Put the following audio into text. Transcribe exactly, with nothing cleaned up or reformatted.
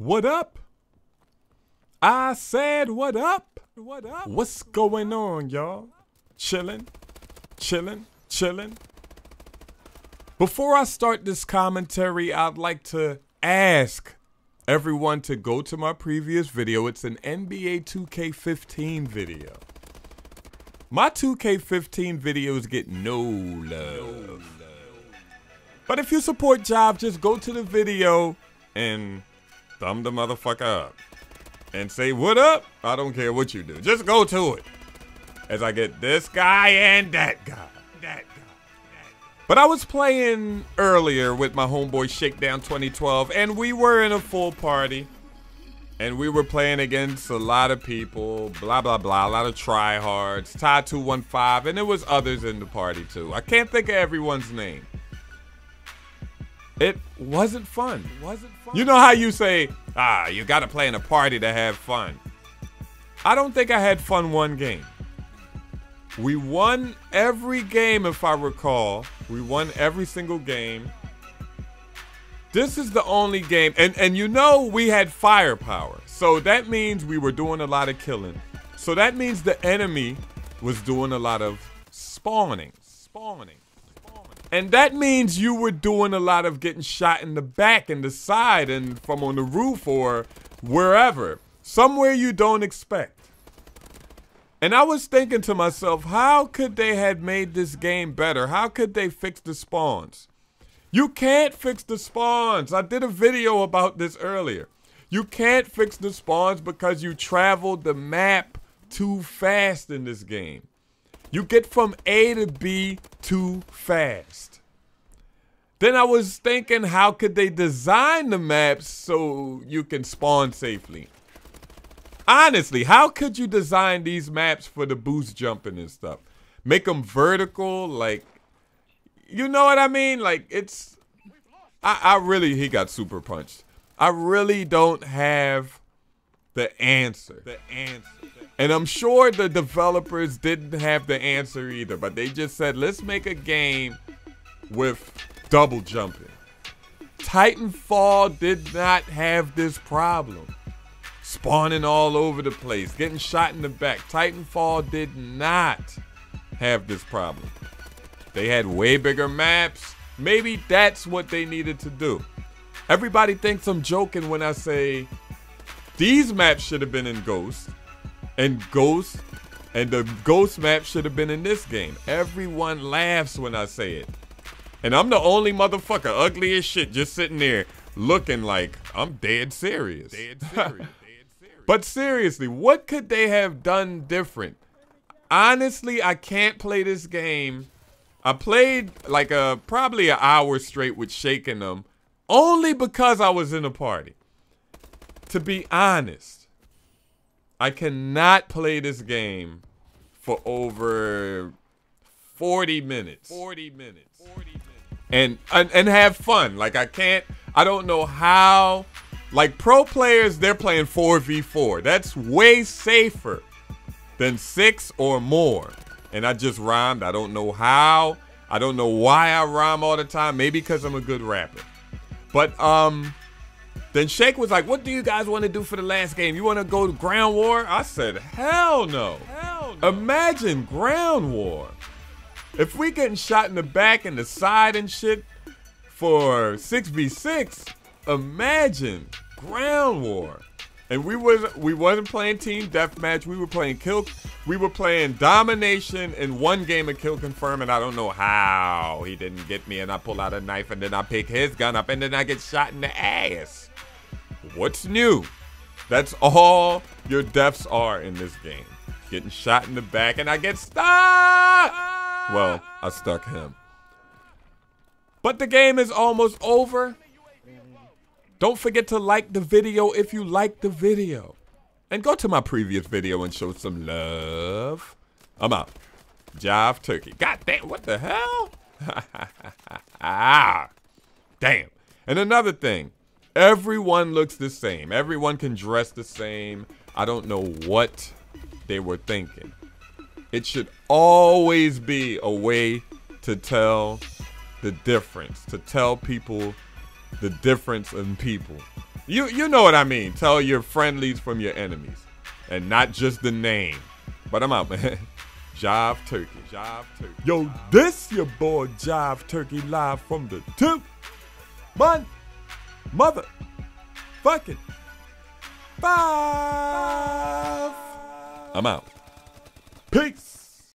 What up? I said what up? What up? What's going on, y'all? Chillin', chillin', chillin'. Before I start this commentary, I'd like to ask everyone to go to my previous video. It's an N B A two K fifteen video. My two K fifteen videos get no love. But if you support Job, just go to the video and thumb the motherfucker up. And say, what up? I don't care what you do. Just go to it. As I get this guy and that guy. That guy. But I was playing earlier with my homeboy Shakedown twenty twelve, and we were in a full party. And we were playing against a lot of people, blah, blah, blah, a lot of tryhards, Ty two one five, and there was others in the party too. I can't think of everyone's name. It wasn't fun. It wasn't fun. You know how you say, ah, you gotta play in a party to have fun. I don't think I had fun one game. We won every game, if I recall. We won every single game. This is the only game, and, and you know we had firepower. So that means we were doing a lot of killing. So that means the enemy was doing a lot of spawning. Spawning. Spawning. And that means you were doing a lot of getting shot in the back and the side and from on the roof or wherever. Somewhere you don't expect. And I was thinking to myself, how could they have made this game better? How could they fix the spawns? You can't fix the spawns. I did a video about this earlier. You can't fix the spawns because you traveled the map too fast in this game. You get from A to B too fast. Then I was thinking, how could they design the maps so you can spawn safely? Honestly, how could you design these maps for the boost jumping and stuff? Make them vertical, like, you know what I mean? Like, it's, I, I really, he got super punched. I really don't have the answer. The answer. And I'm sure the developers didn't have the answer either, but they just said, let's make a game with double jumping. Titanfall did not have this problem. Spawning all over the place, getting shot in the back. Titanfall did not have this problem. They had way bigger maps. Maybe that's what they needed to do. Everybody thinks I'm joking when I say these maps should have been in Ghost, and Ghost, and the Ghost map should have been in this game. Everyone laughs when I say it. And I'm the only motherfucker, ugly as shit, just sitting there looking like I'm dead serious. Dead serious. But seriously, what could they have done different? Honestly, I can't play this game. I played like a probably an hour straight with shaking them only because I was in a party. To be honest, I cannot play this game for over forty minutes. forty minutes. forty minutes. And, and and have fun. Like I can't, I don't know how. Like, pro players, they're playing four v four. That's way safer than six or more. And I just rhymed. I don't know how. I don't know why I rhyme all the time. Maybe because I'm a good rapper. But um, then Shake was like, what do you guys want to do for the last game? You want to go to Ground War? I said, hell no. Hell no. Imagine Ground War. If we getting shot in the back and the side and shit for six v six, imagine Ground War. And we was we wasn't playing team deathmatch. We were playing kill. We were playing domination in one game of kill confirm. And I don't know how he didn't get me. And I pull out a knife and then I pick his gun up and then I get shot in the ass. What's new? That's all your deaths are in this game. Getting shot in the back and I get stuck. Well, I stuck him. But the game is almost over. Don't forget to like the video if you like the video. And go to my previous video and show some love. I'm out. Jive Turkey. God damn, what the hell? Ah, damn. And another thing, everyone looks the same. Everyone can dress the same. I don't know what they were thinking. It should always be a way to tell the difference, to tell people the difference in people. You you know what I mean. Tell your friendlies from your enemies, and not just the name. But I'm out, man. Jive Turkey. Jive Turkey. Yo, this your boy Jive Turkey live from the tip. Mon, mother, fucking five. I'm out. Peace.